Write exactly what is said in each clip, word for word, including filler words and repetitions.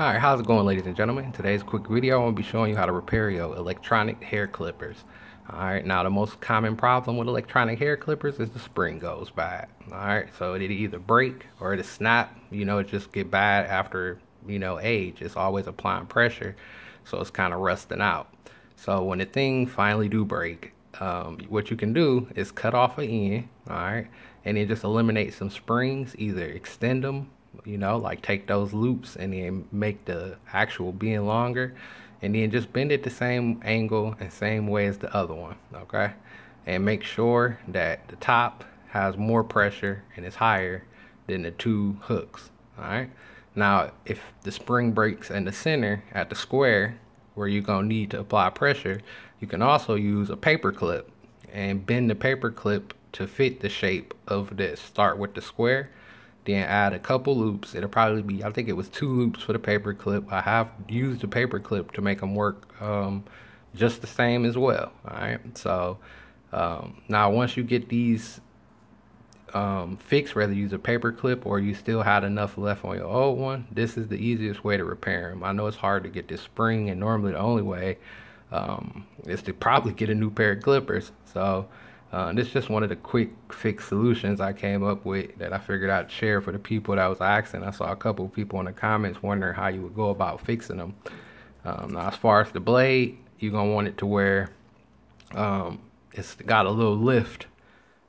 Alright, how's it going, ladies and gentlemen? In today's quick video, I'm going to be showing you how to repair your electronic hair clippers. Alright, now the most common problem with electronic hair clippers is the spring goes bad. Alright, so it'll either break or it'll snap. You know, it just get bad after, you know, age. It's always applying pressure, so it's kind of rusting out. So when the thing finally do break, um, what you can do is cut off an end, alright, and then just eliminate some springs, either extend them, you know, like take those loops and then make the actual being longer, and then just bend it the same angle and same way as the other one, okay? And make sure that the top has more pressure and is higher than the two hooks, all right? Now, if the spring breaks in the center at the square where you're gonna need to apply pressure, you can also use a paper clip and bend the paper clip to fit the shape of this. Start with the square, then add a couple loops. It'll probably be, I think it was two loops for the paper clip. I have used the paper clip to make them work um, just the same as well. All right. So um, now once you get these um, fixed, whether you use a paper clip or you still had enough left on your old one, this is the easiest way to repair them. I know it's hard to get this spring, and normally the only way um, is to probably get a new pair of clippers. So Uh, this is just one of the quick fix solutions I came up with that I figured I'd share for the people that was asking. I saw a couple of people in the comments wondering how you would go about fixing them. Um, now, as far as the blade, you're going to want it to where um, it's got a little lift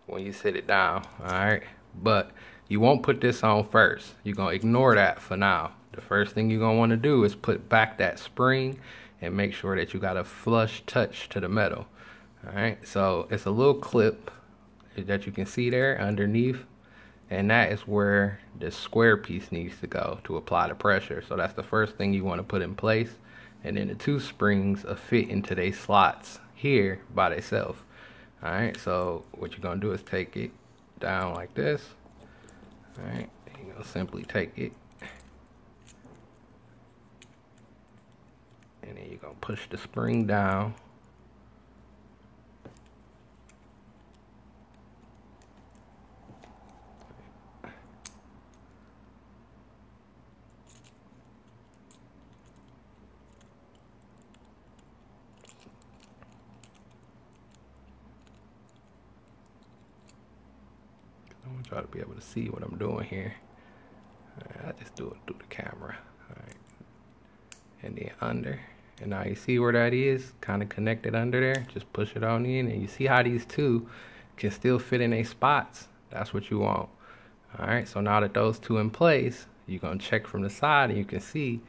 when you sit it down, all right? But you won't put this on first. You're going to ignore that for now. The first thing you're going to want to do is put back that spring and make sure that you got a flush touch to the metal. Alright, so it's a little clip that you can see there underneath, and that is where the square piece needs to go to apply the pressure. So that's the first thing you want to put in place, and then the two springs will fit into their slots here by themselves. Alright, so what you're going to do is take it down like this. Alright, you're going to simply take it, and then you're going to push the spring down. Try to be able to see what I'm doing here. Right, I just do it through the camera. All right. And then under. And now you see where that is, kind of connected under there. Just push it on in, and you see how these two can still fit in their spots. That's what you want. All right, so now that those two in place, you're gonna check from the side, and you can see,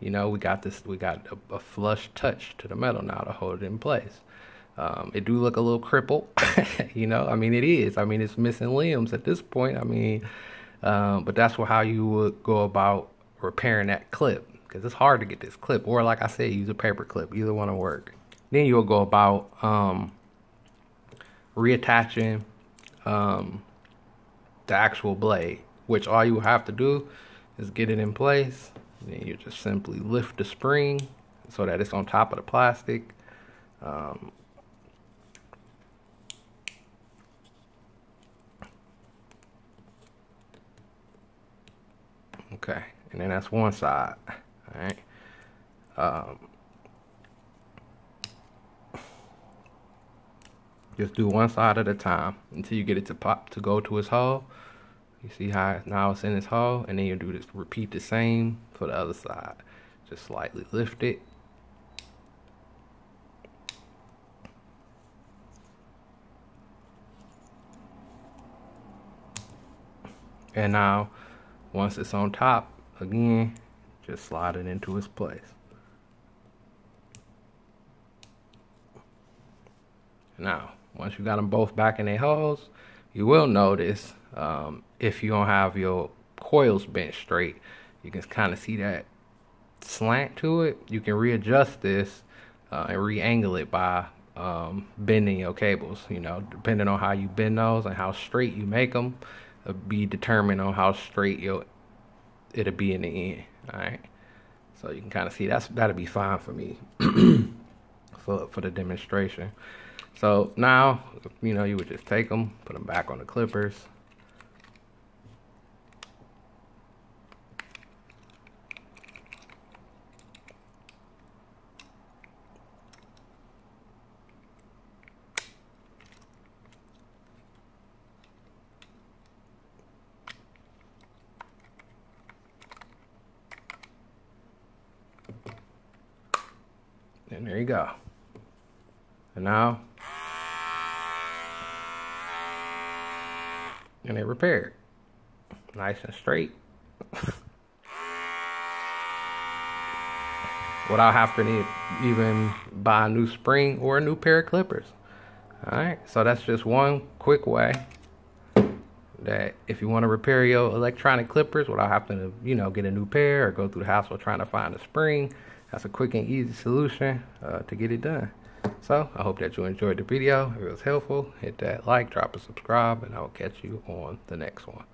you know, we got this, we got a, a flush touch to the metal now to hold it in place. Um, it do look a little crippled, you know, I mean, it is, I mean, it's missing limbs at this point. I mean, um, but that's how you would go about repairing that clip, because it's hard to get this clip, or like I said, use a paper clip, either one will work. Then you'll go about um, reattaching um, the actual blade, which all you have to do is get it in place. Then you just simply lift the spring so that it's on top of the plastic. Um, Okay, and then that's one side, all right? Um, just do one side at a time until you get it to pop, to go to its hole. You see how now it's in its hole, and then you do this, repeat the same for the other side. Just slightly lift it. And now, once it's on top, again, just slide it into its place. Now, once you got them both back in their holes, you will notice um, if you don't have your coils bent straight, you can kind of see that slant to it. You can readjust this uh, and re-angle it by um, bending your cables. You know, depending on how you bend those and how straight you make them, be determined on how straight you'll, it'll be in the end. All right, so you can kind of see that's, that'll be fine for me for, for the demonstration. So now, you know, you would just take them, put them back on the clippers, And there you go. And now, and it repaired. Nice and straight. Without having to even buy a new spring or a new pair of clippers. Alright, so that's just one quick way that if you want to repair your electronic clippers without having to, you know, get a new pair or go through the hassle trying to find a spring, that's a quick and easy solution uh, to get it done. So I hope that you enjoyed the video. If it was helpful, hit that like, drop a subscribe, and I will catch you on the next one.